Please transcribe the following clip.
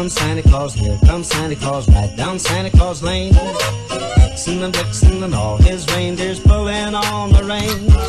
comes Santa Claus, here comes Santa Claus, right down Santa Claus Lane. Fixin' and blixin' and all his reindeers pulling on the reins.